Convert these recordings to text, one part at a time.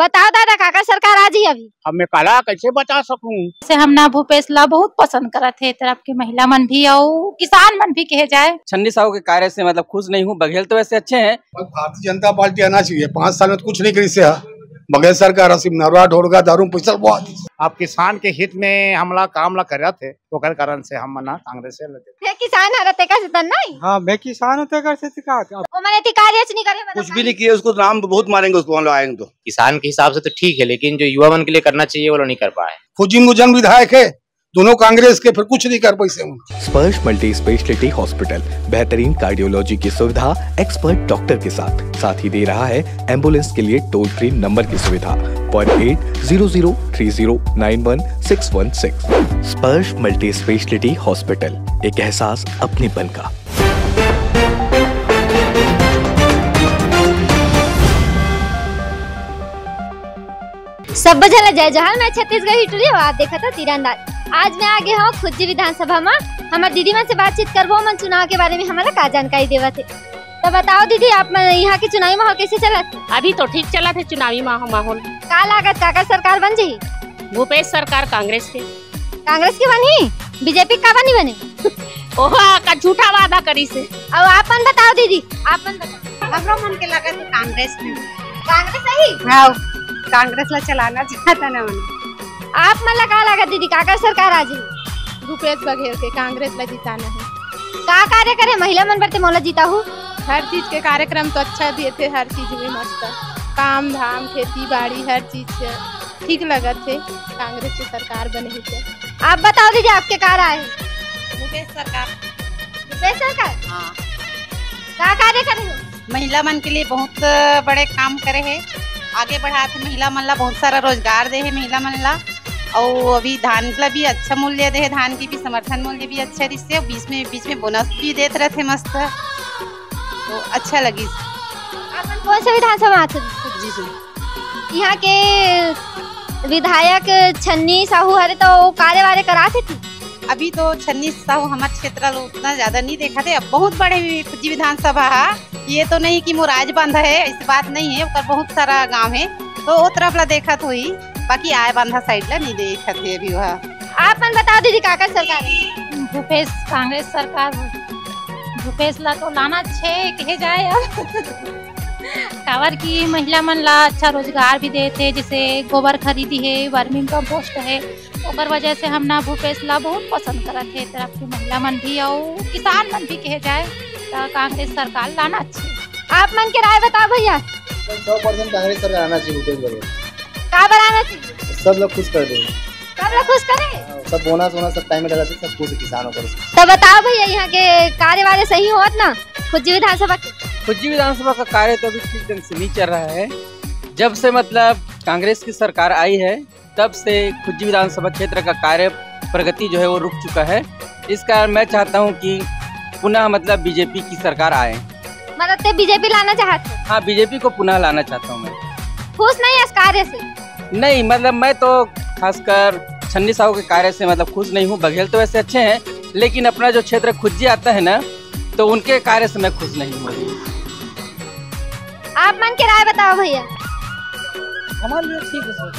बताओ दादा काका सरकार आज ही अभी अब मैं काला कैसे बता सकूं। से हम ना भूपेश ला बहुत पसंद करा थे तरफ की महिला मन भी और किसान मन भी कहे जाए। छन्नी साहू के कार्य से मतलब खुश नहीं हूँ। बघेल तो वैसे अच्छे हैं। भारतीय जनता पार्टी आना चाहिए। 5 साल में तो कुछ नहीं करी से बघेल सरकार ढोरगा दारू पैसा बहुत। आप किसान के हित में हमला कामला कर रहे थे तो कारण से हम मना कांग्रेस ऐसी किसान हरते हाँ मैं किसान होते कुछ भी नहीं किए उसको नाम बहुत मारेंगे उसको हम लोग आएंगे तो किसान के हिसाब से तो ठीक है लेकिन जो युवा मन के लिए करना चाहिए वो लोग नहीं कर पाए। खुजी मुजन विधायक है दोनों कांग्रेस के फिर कुछ नहीं कर पाए। स्पर्श मल्टी स्पेशलिटी हॉस्पिटल बेहतरीन कार्डियोलॉजी की सुविधा एक्सपर्ट डॉक्टर के साथ ही दे रहा है एम्बुलेंस के लिए टोल फ्री नंबर की सुविधा 180030916116। स्पर्श मल्टी स्पेशलिटी हॉस्पिटल एक एहसास अपनेपन का। सब झला जय जहाल मैं छत्तीसगढ़ आप देखा था तीरंदाज। आज मैं आगे हूँ खुज्जी विधानसभा में हमारे दीदी मन से बातचीत करबो मन चुनाव के बारे में हमारा का जानकारी देवा थे। तो बताओ दीदी आप यहाँ के चुनावी माहौल कैसे चला थे? अभी तो ठीक चला थे चुनावी माहौल। का लागत काका सरकार बन जाये? भूपेश सरकार कांग्रेस के बनी बीजेपी का बनी बने ओहा का झूठा वादा करी से। और आपन बताओ दीदी आपन बताओ मन के लागत है कांग्रेस सही कांग्रेस ला चलाना चाहता ना आप मला का लगा दीदी काका सरकार आज भूपेश बघेल के कांग्रेस ला जिताना है। का कार्य करे महिला मन पर मोला जीता हूँ। हर चीज के कार्यक्रम तो अच्छा दिए थे हर चीज में मस्त काम धाम खेती बाड़ी हर चीज ठीक लगा थे। कांग्रेस की सरकार बने थे। आप बताओ दीदी आपके कार आए भूपेश सरकार हाँ। का कार्य करे महिला मन के लिए बहुत बड़े काम करे है आगे बढ़ाते महिला मन ला बहुत सारा रोजगार दे है महिला मन ला और अभी धान ला भी अच्छा मूल्य दे है धान की भी समर्थन मूल्य भी अच्छा रिश्ते और बीच में बोनस भी देते रहते मस्त तो अच्छा लगी। अपन कौन सा विधानसभा आते जी यहाँ के विधायक छन्नी साहू हरे तो कार्य वारे कराते थे। अभी तो छन्नी साहू हमारे क्षेत्र उतना ज्यादा नहीं देखा थे। अब बहुत बड़े खुज्जी विधानसभा ये तो नहीं कि मोराज बांधा है इस बात नहीं है उसका बहुत सारा गांव है तो वो तरफ ला देखा तो ही बाकी आय बांधा साइड ला नहीं देखा थे अभी वहाँ। आप मन बता दीजिए काका सरकार भूपेश कांग्रेस सरकार भूपेश ला तो लाना छे कहे जाए कावर की महिला मन ला अच्छा रोजगार भी देते जैसे गोबर खरीदी है वर्मी कंपोस्ट है और वजह से हम ना भूपेश ला बहुत पसंद करते है तरफ की महिला मन भी और किसान मन भी कहे जाए तो कांग्रेस सरकार लाना चाहिए। आप मन के राय बताओ भैया 100% कांग्रेस सरकार आना चाहिए। का बनाना चाहिए सब लोग खुश कर देंगे सब बोनस वोनस सब टाइम में डाला सब कुछ किसानों को। तो बताओ भैया यहाँ के कार्य वाले सही होत ना खुज्जी विधानसभा का कार्य तो अभी ठीक ढंग से नहीं चल रहा है। जब से मतलब कांग्रेस की सरकार आई है तब से खुज्जी विधानसभा क्षेत्र का कार्य प्रगति जो है वो रुक चुका है। इस कारण मैं चाहता हूँ कि पुनः मतलब बीजेपी की सरकार आए। मतलब ते बीजेपी लाना चाहते हो? हाँ बीजेपी को पुनः लाना चाहता हूँ मैं। खुश नहीं है इस कार्य से? नहीं मतलब मैं तो खासकर छन्नी साहू के कार्य से मतलब खुश नहीं हूँ। बघेल तो वैसे अच्छे हैं लेकिन अपना जो क्षेत्र खुज्जी आता है ना तो उनके कार्य से मैं खुश नहीं हूँ। आप मन के राय बताओ भैया। हमारे लिए ठीक है सब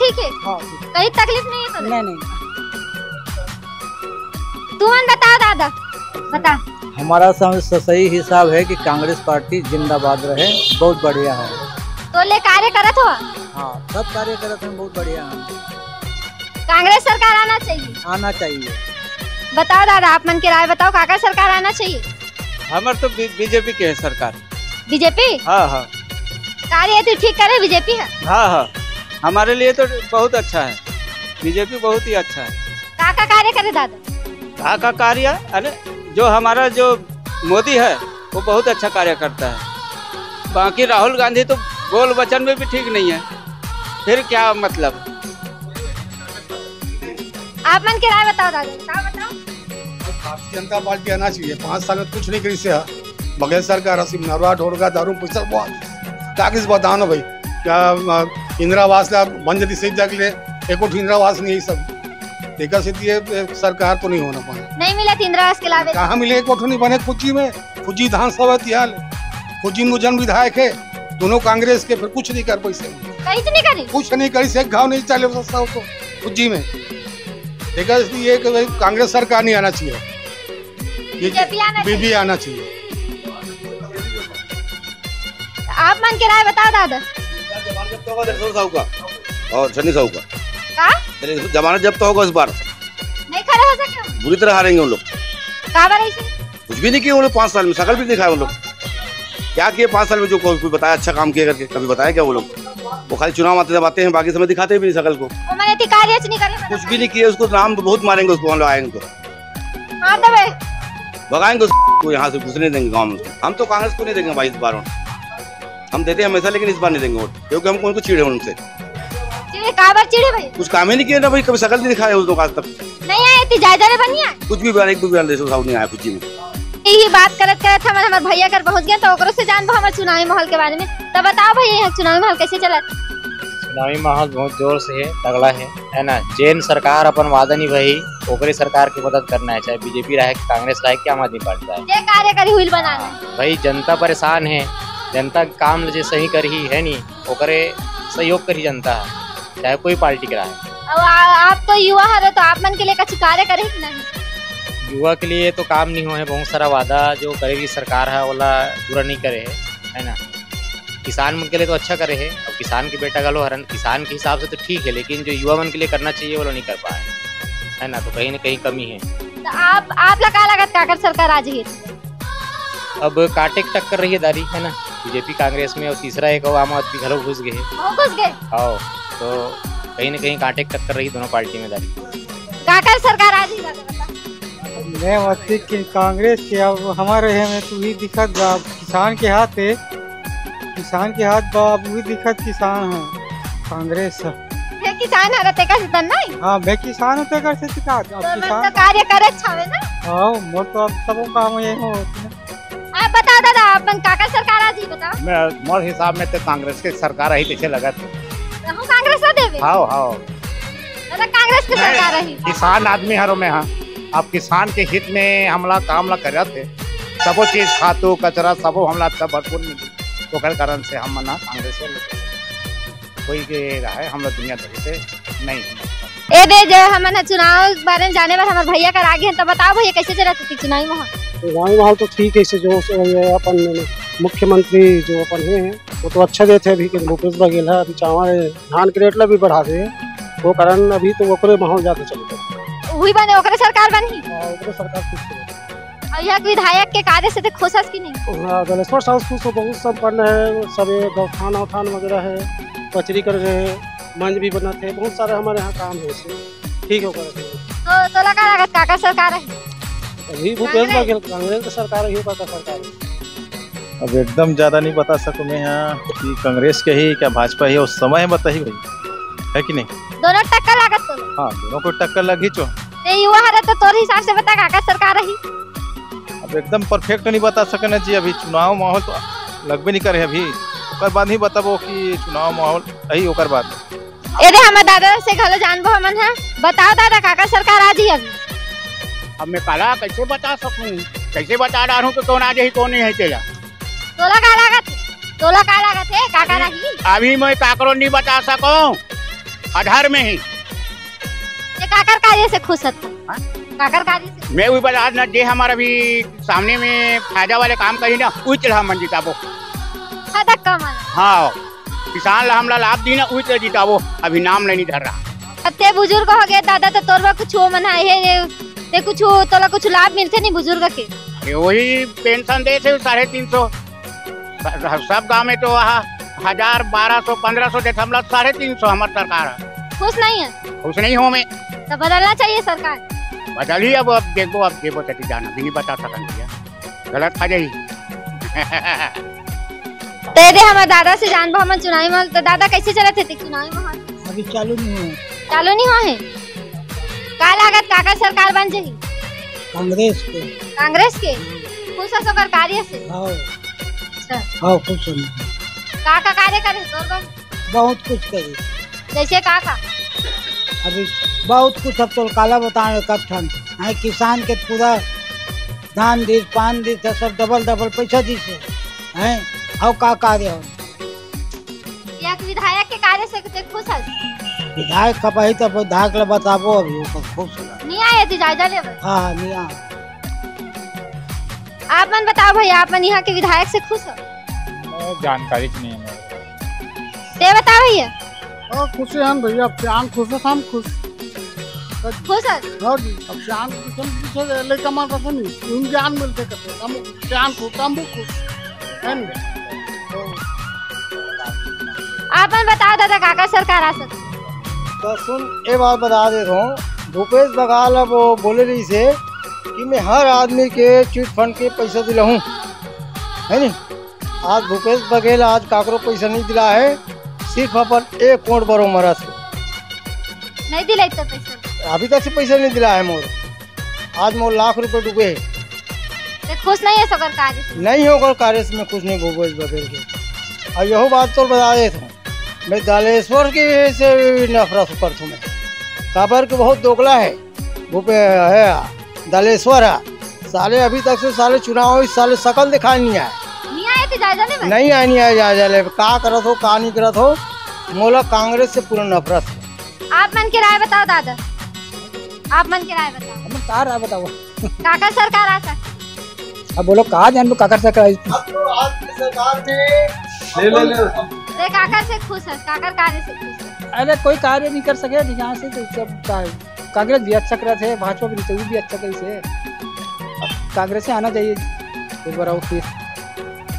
ठीक है कहीं तकलीफ नहीं है? नहीं। तुम बताओ दादा बता। हमारा सही हिसाब है कि कांग्रेस पार्टी जिंदाबाद रहे बहुत बढ़िया है। तो ले कार्य करत हो? हाँ सब कार्य करत हैं बहुत बढ़िया है। कांग्रेस सरकार आना चाहिए। बताओ दादा आप मन के राय बताओ काका सरकार आना चाहिए? हमारे तो बीजेपी के है सरकार। बीजेपी हाँ कार्य तो ठीक करे बीजेपी है हाँ हमारे लिए तो बहुत अच्छा है बीजेपी बहुत ही अच्छा है। काका कार्य करे दादा? का कार्य अरे जो हमारा जो मोदी है वो बहुत अच्छा कार्य करता है। बाकी राहुल गांधी तो बोल वचन में भी ठीक नहीं है फिर क्या मतलब। आप मन के राय बताओ दादा। भारतीय जनता पार्टी आना चाहिए। 5 साल में कुछ नहीं करी से बघेल सरकार ढोरगा दारू पैसा कांग्रेस बताना भाई क्या इंदिरा आवास का बन जाती सही जगह एको इंदिरा आवास नहीं सब देखा सीधी सरकार तो नहीं होना पाए। नहीं मिला इंदिरा आवास के लाभ कहाँ मिले कोठो नहीं बने खुज्जी में। खुज्जी विधानसभा खुज्जी मुजन विधायक है दोनों कांग्रेस के, फिर कुछ नहीं कर पाई से, कुछ नहीं करी से, घाव नहीं चले सस्ता उसको खुज्जी में देखा। इसलिए कांग्रेस सरकार नहीं आना चाहिए, बीजेपी आना चाहिए। आप मान के राय बताओ दादा, जमानत साहू का और छन्नी साहू का जमानत जब्त होगा इस बार, नहीं खड़ा हो सकता, बुरी तरह हारेंगे उन लोग। कुछ भी नहीं किया उन्होंने 5 साल में, शकल भी नहीं खाया उन लोग। क्या किए 5 साल में, जो कोई बताया अच्छा काम किया करके कभी बताया क्या वो लोग? वो खाली चुनाव आते जाते हैं, बाकी समय दिखाते भी नहीं शकल को, कुछ भी नहीं किए। उसको नाम बहुत मारेंगे, उसको हम लोग आएंगे तो भगाएंगे उसको, यहाँ से घुसने देंगे गाँव में। हम तो कांग्रेस को नहीं देंगे भाई इस बार वोट, हम देते हैं हमेशा, लेकिन इस बार नहीं देंगे वोट, क्योंकि हमको उनको चिड़े उनसे। चिड़े भाई, कुछ काम ही नहीं किया ना भाई, कभी शकल नहीं दिखाया उस लोग आज तक, नहीं आए इतनी जायदाद बनी है, कुछ भी बार एक दो साहब नहीं आया कुछ में। यही बात करत करत हम हमारे भैया कर पहुँच गए, तो ओकरो से जानबो हमारे चुनावी माहौल के बारे में। तो बताओ भैया, यहाँ चुनावी माहौल कैसे चला? चुनावी माहौल बहुत जोर से है, तगड़ा है ना। जैन सरकार अपन वादा नहीं भाई, ओकरे सरकार की मदद करना है, चाहे बीजेपी रहे, कांग्रेस रहे कि आम आदमी पार्टी रहे, कार्यकारी हुई बनाना भाई। जनता परेशान है, जनता काम ले सही कर ही है नहीं, ओकरे सहयोग कर ही जनता है, चाहे कोई पार्टी का है। आप तो युवा हर, तो आप मन के लिए कुछ कार्य करे नहीं? युवा के लिए तो काम नहीं हुआ है, बहुत सारा वादा जो करेगी सरकार है ओला पूरा नहीं करे है ना। किसान मन के लिए तो अच्छा करे है, और किसान के बेटा गलो हरन, किसान के हिसाब से तो ठीक है, लेकिन जो युवा मन के लिए करना चाहिए वो नहीं कर पाए है ना, तो कहीं ना कहीं कमी है। तो आप लगा लागत काकर सरकार आ जाइए, अब काटे टक्कर रही है दारी है ना, बीजेपी कांग्रेस में, और तीसरा एक आम आदमी घरों घुस गए, आओ तो कहीं ना कहीं कांटे टक्कर रही दोनों पार्टी में दारी। काकर सरकार आज ही मैं मस्ती की कांग्रेस के, अब हमारे यहाँ में तू ही दिखत किसान के हाथ है, किसान के हाथ बाब वही दिखत किसान है कांग्रेस है, किसान हर तेकर से नहीं, हां बे किसान होते कर से का, अब किसान कार्य करे छावे ना, हां मोर तो अब सबो काम ये हो। आप बता दादा, अपन काकर सरकार आज ही बता, मैं मोर हिसाब में तो कांग्रेस के सरकार ही पीछे लगत है, हम कांग्रेस ना देवे। हां दादा कांग्रेस के सरकार रही, किसान आदमी हरो में, हां आप किसान के हित में हमला कामला करत है, सबो चीज खातो कचरा सबो हमला सब भरपूर मिली, तो कारण से हम ना कांग्रेस के कोई के रहे, हमला दुनिया भर से नहीं ए दे जे। हमन चुनाव बारे में जाने वाला हमार भैया कर आगे हैं, तो बताओ भैया कैसे चला चुनावी माहौल? चुनावी माहौल तो ठीक है, इसे जो अपन मुख्यमंत्री जो अपन है वो तो अच्छा देते हैं, अभी के भूपेश बघेल है, अभी चावल धान के रेट ला भी बढ़ा दे, वो कारण अभी तो ओकरे माहौल ज्यादा चलता वही बने, ओकरे सरकार बनी, ओकरे सरकार खुश है। और यहाँ विधायक के कार्य से तो खुश है कि नहीं? हाँ दलेश्वर साहु खुश हो, बहुत सम्पन्न है, सब गौठान उठान वगैरह है, कचरी कर रहे हैं, मंच भी बनाते हैं, बहुत सारे हमारे यहाँ काम है, ठीक है। तो लगा लागत काका सरकार है, अभी भूपेश बघेल कांग्रेस की सरकार है, काका सरकार है। अब एकदम ज्यादा नहीं बता सकूँ मैं यहाँ कि कांग्रेस के ही क्या भाजपा ही, उस समय बता ही भाई है कि नहीं, दोनों टक्कर लागत तो, हाँ दोनों को टक्कर लगी चो युवा हर, तो तोर हिसाब से बता काका सरकार रही? अब एकदम परफेक्ट नहीं बता सके ना जी, अभी चुनाव माहौल तो लगबे नहीं करे, अभी ओकर बाद ही बताबो कि चुनाव माहौल यही ओकर बाद। अरे हमारे दादा से घलो जानबो हमन है, बताओ दादा काका सरकार आ जी अभी? अब मैं काला कैसे बता सकूँ, कैसे बता रहा हूँ, तो कौन आ जाए कौन नहीं है तेरा, तोला का लागत, तोला का लागत है काका नहीं, अभी मैं काकरो नहीं बता सको, आधार में ही ये काकर कार्य से खुश है, काकर कार्य से मैं वही बता ना, जे हमारा भी सामने में फायदा वाले काम करी ना, वही चढ़ा मन जिताबो, फायदा कमा, हाँ किसान ला हमला लाभ दी ना, वही चढ़ जिताबो, अभी नाम नहीं धर रहा। अत्ते बुजुर्ग हो गए दादा, तो तोरवा कुछ हो मन है, कुछ तोला कुछ लाभ मिलते नहीं बुजुर्ग के, वही पेंशन देते 350, सब गाँव में तो 1000, 1200, 1500 देख, हम लोग 350 हमारे सरकार खुश नहीं है, खुश नहीं हो मैं, तो बदलना चाहिए सरकार, बदल ही अब देखो, अब देखो तटी जाना भी नहीं बता सकते, गलत खा जाये। तेरे हमारे दादा से जानबो हमारे चुनावी माहौल, तो दादा कैसे चलते थे चुनावी माहौल? अभी चालू नहीं हुआ, चालू नहीं हुआ है, का लागत काका सरकार बन जाये? कांग्रेस के, कांग्रेस के खुश सरकार कार्य से, हाँ खुश हो, काका कार्य करे बहुत कुछ करे, जैसे काका अभी बहुत कुछ, अब तो काला बताने कब ठंड है, किसान के पूरा धान दीज पान दीज सब डबल पैसा दी से है, और का कार्य हो कार्य से खुश है विधायक खप है तो विधायक ले बताबो अभी खुश नहीं आए थी जायजा ले हां नहीं आ आप मन बताओ भैया आप मन यहां के विधायक से खुश हो जानकारी नहीं है दे बताओ भैया ओ खुश हैं हम भैया श्याम खुश है हम खुश खुश है और अब श्याम खुश है ले कमाता तो नहीं उन ज्ञान मिलते करते हम श्याम को हम खुश हैं आप मन बताओ दादा काका सरकार आ सकती तो सुन ये बात बता देता हूँ भूपेश बघेल अब बोले रही से कि मैं हर आदमी के चिट फंड के पैसा दिलाऊँ है नी आज भूपेश बघेल आज काकरो पैसा नहीं दिला है सिर्फ अपन 1 करोड़ बरो मरा से नहीं दिला इतना पैसा अभी तक से पैसा नहीं दिला है मोर आज मोर लाख रुपए डूबे है खुश नहीं है सगर कार्य नहीं होकर कार्य में खुश नहीं भूपेश बघेल के और यही बात तो बता देता हूँ मैं दालेश्वर की से नफरत करता हूँ मैं काबर के बहुत दोगला है दालेश्वर है साले अभी तक से साले चुनाव इस साले शकल दिखा नहीं आए नहीं आए जायजा ले का करत हो का नहीं करत हो मोला कांग्रेस से पूरा नफरत है आप मन की राय बताओ दादा आप मन की राय बताओ हम का राय बताओ काका सरकार आ सकती अब बोलो का जान लो काका सरकार सरकार में ले ले अरे काका से खुश है काका कार्य से खुश है अरे कोई कार्य नहीं कर सके यहाँ से तो सब कांग्रेस भी अच्छा करते है भाजपा भी अच्छा करी से कांग्रेस से आना चाहिए एक बार आओ फिर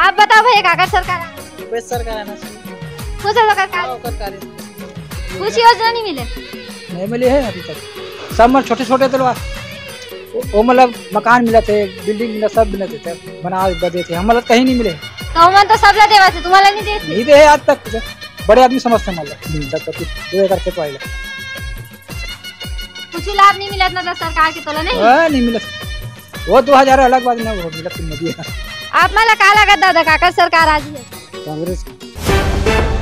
आप बताओ भैया काका सरकार भूपेश सरकार आना चाहिए खुश है सरकार कुछ योजना नहीं मिले नहीं मिली है अभी तक सब मत छोटे छोटे तलवार वो मतलब मकान मिला थे बिल्डिंग मिला सब मिला थे बना देते हमारे कहीं नहीं मिले तो सब ला देवा से तुम्हाला नहीं देते नहीं दे आज तक बड़े आदमी समझते मला करते पाएगा कुछ लाभ नहीं मिला ना सरकार की तोला नहीं नहीं मिला वो 2000 अलग बात ना हो मिला तुम आप मला का लगा दादा काका सरकार आज कांग्रेस